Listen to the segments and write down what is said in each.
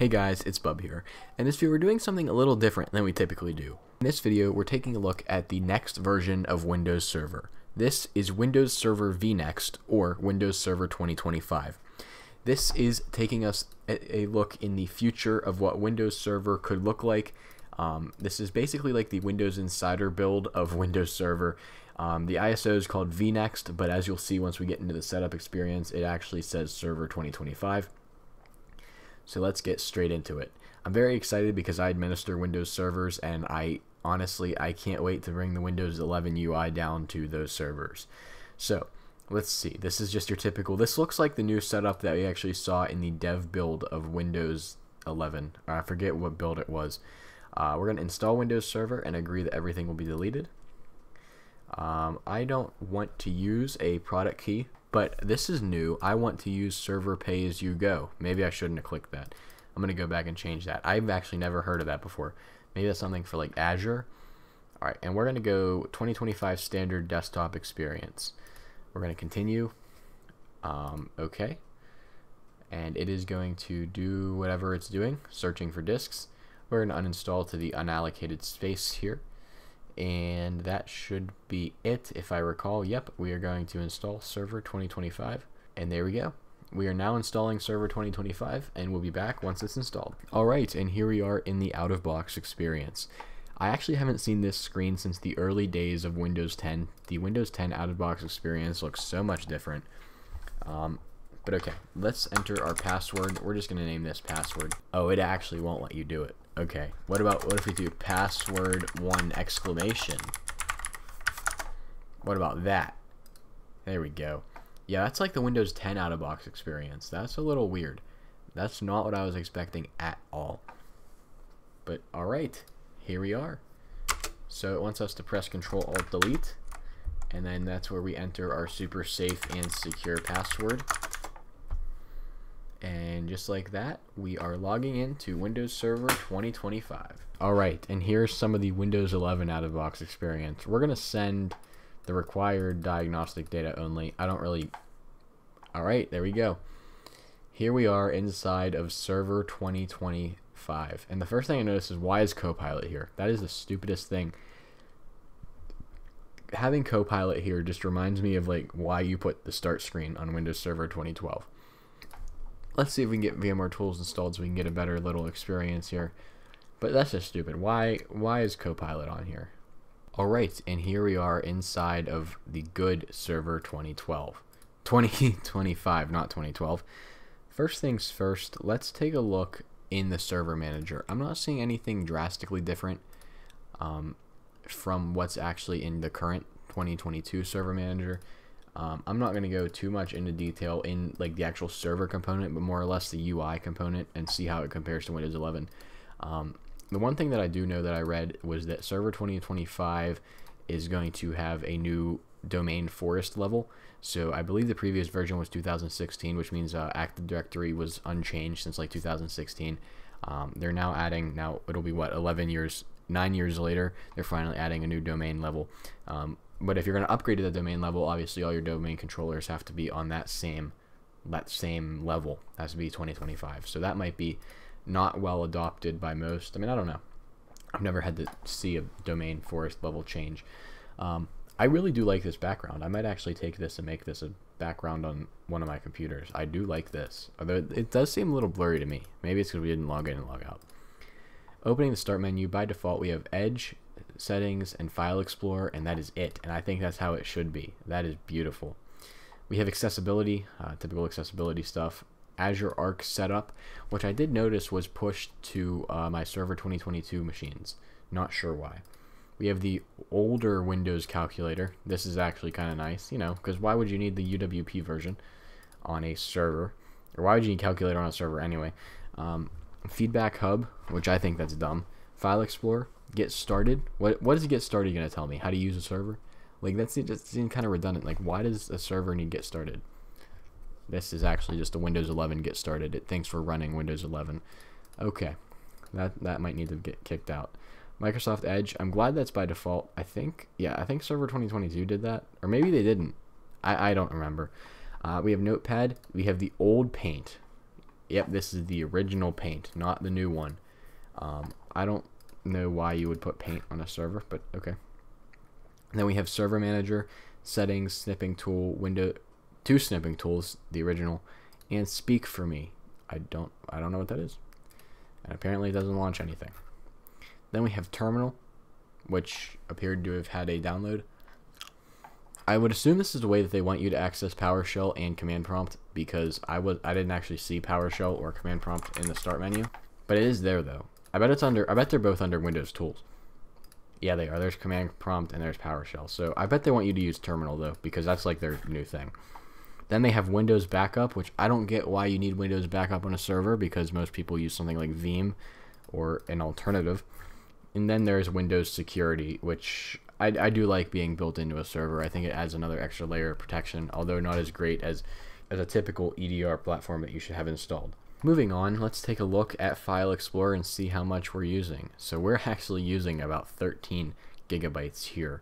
Hey guys, it's Bub here. In this video we're doing something a little different than we typically do. In this video we're taking a look at the next version of Windows Server. This is Windows Server vNext, or Windows Server 2025. This is taking us a look in the future of what Windows Server could look like. This is basically like the Windows Insider build of Windows Server. The ISO is called vNext, but as you'll see once we get into the setup experience, it actually says Server 2025. So let's get straight into it. I'm very excited because I administer Windows servers, and I honestly can't wait to bring the Windows 11 UI down to those servers. So let's see, this is just your typical, this looks like the new setup that we actually saw in the dev build of Windows 11. I forget what build it was. We're going to install Windows Server and agree that everything will be deleted. I don't want to use a product key, but this is new. I want to use server pay as you go. Maybe I shouldn't have clicked that. I'm going to go back and change that. I've actually never heard of that before. Maybe that's something for like Azure. All right, and we're going to go 2025 standard desktop experience. We're going to continue. Okay. And it is going to do whatever it's doing, searching for disks. We're going to uninstall to the unallocated space here. And that should be it, if I recall. Yep, we are going to install Server 2025, and there we go. We are now installing Server 2025, and we'll be back once it's installed. All right, and here we are in the out-of-box experience. I actually haven't seen this screen since the early days of Windows 10. The Windows 10 out-of-box experience looks so much different. But okay, let's enter our password. We're just gonna name this password. Oh, it actually won't let you do it. Okay, what if we do password 1 exclamation? What about that? There we go. Yeah, that's like the Windows 10 out-of-box experience. That's a little weird. That's not what I was expecting at all. But alright, here we are. So it wants us to press Control Alt Delete, and then that's where we enter our super safe and secure password. And just like that, we are logging into Windows Server 2025. All right, and here's some of the Windows 11 out-of-box experience. We're gonna send the required diagnostic data only. I don't really, all right, there we go. Here we are inside of Server 2025. And the first thing I notice is, why is Copilot here? That is the stupidest thing. Having Copilot here just reminds me of like why you put the start screen on Windows Server 2012. Let's see if we can get VMware Tools installed so we can get a better little experience here. But that's just stupid. Why is Copilot on here? All right, and here we are inside of the good Server 2025, not 2012. First things first, let's take a look in the Server Manager. I'm not seeing anything drastically different from what's actually in the current 2022 Server Manager. I'm not going to go too much into detail in like the actual server component, but more or less the UI component, and see how it compares to Windows 11. The one thing that I do know that I read was that Server 2025 is going to have a new domain forest level. So I believe the previous version was 2016, which means Active Directory was unchanged since like 2016. They're now adding, now it'll be what, 9 years later, they're finally adding a new domain level. But if you're going to upgrade to the domain level, obviously all your domain controllers have to be on that same level. It has to be 2025. So that might be not well adopted by most. I mean, I don't know. I've never had to see a domain forest level change. I really do like this background. I might actually take this and make this a background on one of my computers. I do like this, although it does seem a little blurry to me. Maybe it's because we didn't log in and log out. Opening the start menu, by default, we have Edge, Settings, and File Explorer, and that is it. And I think that's how it should be. That is beautiful. We have accessibility, typical accessibility stuff. Azure Arc Setup, which I did notice was pushed to my Server 2022 machines. Not sure why. We have the older Windows calculator. This is actually kind of nice, you know, because why would you need the UWP version on a server? Or why would you need a calculator on a server anyway? Feedback Hub, which I think that's dumb. File Explorer, get started. What does get started going to tell me? How to use a server? Like, that's just kind of redundant. Like, why does a server need get started? This is actually just a Windows 11 get started. It thinks we're running Windows 11. Okay, that might need to get kicked out. Microsoft Edge, I'm glad that's by default. I think, yeah, I think Server 2022 did that, or maybe they didn't. I don't remember. We have Notepad. We have the old Paint. Yep, this is the original paint, not the new one. I don't know why you would put paint on a server, but okay. And then we have server manager, settings, snipping tool, window, two snipping tools, the original, and speak for me. I don't know what that is. And apparently it doesn't launch anything. Then we have terminal, which appeared to have had a download. I would assume this is the way that they want you to access PowerShell and command prompt, because I didn't actually see PowerShell or command prompt in the start menu, but it is there though. I bet they're both under Windows tools. Yeah, they are. There's command prompt and there's PowerShell. So I bet they want you to use terminal though, because that's like their new thing. Then they have Windows Backup, which I don't get why you need Windows Backup on a server, because most people use something like Veeam or an alternative. And then there's Windows Security, which I do like being built into a server. I think it adds another extra layer of protection, although not as great as a typical EDR platform that you should have installed. Moving on, let's take a look at File Explorer and see how much we're using. So we're actually using about 13 gigabytes here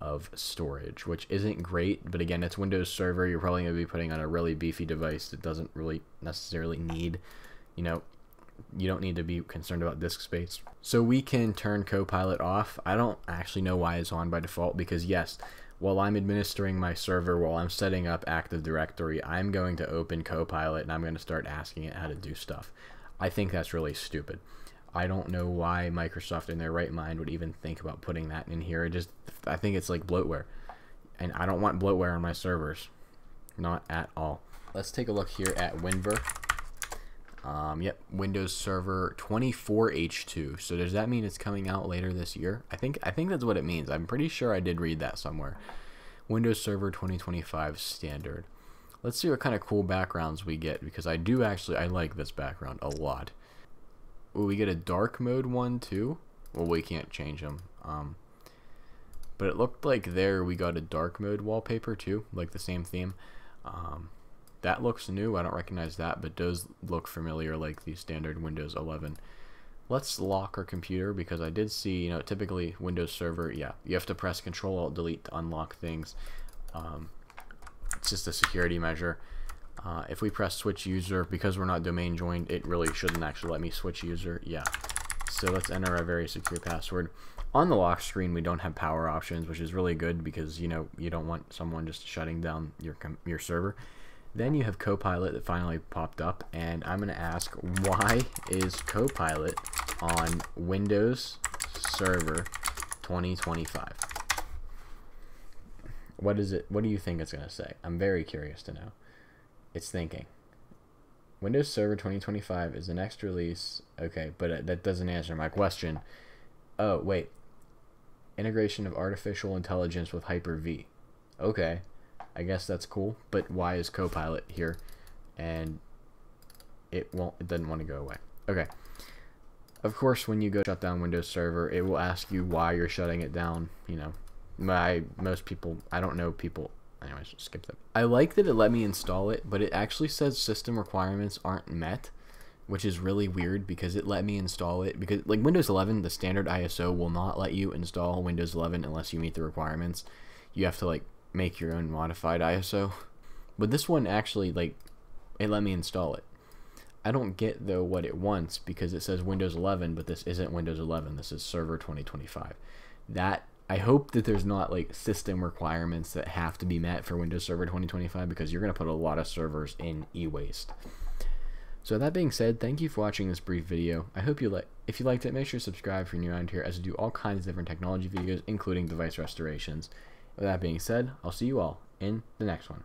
of storage, which isn't great, but again, it's Windows Server. You're probably going to be putting on a really beefy device that doesn't really necessarily need, you know, you don't need to be concerned about disk space. So we can turn Copilot off. I don't actually know why it's on by default, because yes, while I'm administering my server, while I'm setting up Active Directory, I'm going to open Copilot and I'm going to start asking it how to do stuff. I think that's really stupid. I don't know why Microsoft in their right mind would even think about putting that in here. I think it's like bloatware, and I don't want bloatware on my servers, not at all. Let's take a look here at Winver. Yep, Windows Server 24h2. So does that mean it's coming out later this year? I think that's what it means. I'm pretty sure I did read that somewhere. Windows Server 2025 standard. Let's see what kind of cool backgrounds we get, because I like this background a lot. Will we get a dark mode one too? Well, we can't change them. But it looked like there we got a dark mode wallpaper too, like the same theme. That looks new. I don't recognize that, but does look familiar, like the standard Windows 11. Let's lock our computer, because I did see, you know, typically Windows Server, yeah, you have to press Control Alt Delete to unlock things. It's just a security measure. If we press switch user, because we're not domain joined, it really shouldn't actually let me switch user. Yeah. So let's enter our very secure password. On the lock screen, we don't have power options, which is really good, because, you know, you don't want someone just shutting down your server. Then you have Copilot that finally popped up, and I'm going to ask, why is Copilot on Windows Server 2025? What is it? What do you think it's going to say? I'm very curious to know. It's thinking. Windows Server 2025 is the next release. Okay, but that doesn't answer my question. Oh, wait. Integration of artificial intelligence with Hyper-V. Okay. I guess that's cool, but why is Copilot here? And it doesn't want to go away. Okay. Of course, when you go shut down Windows Server, it will ask you why you're shutting it down. You know, most people, I don't know people. Anyways, skip that. I like that it let me install it, but it actually says system requirements aren't met, which is really weird, because it let me install it. Because like Windows 11, the standard ISO will not let you install Windows 11 unless you meet the requirements. You have to like make your own modified ISO, but this one actually, like, it let me install it. I don't get though what it wants, because it says Windows 11, but this isn't Windows 11. This is Server 2025. That I hope that there's not like system requirements that have to be met for Windows Server 2025, because you're going to put a lot of servers in e-waste. So that being said, thank you for watching this brief video. I hope you if you liked it, make sure to subscribe if you're new around here, as I do all kinds of different technology videos, including device restorations. With that being said, I'll see you all in the next one.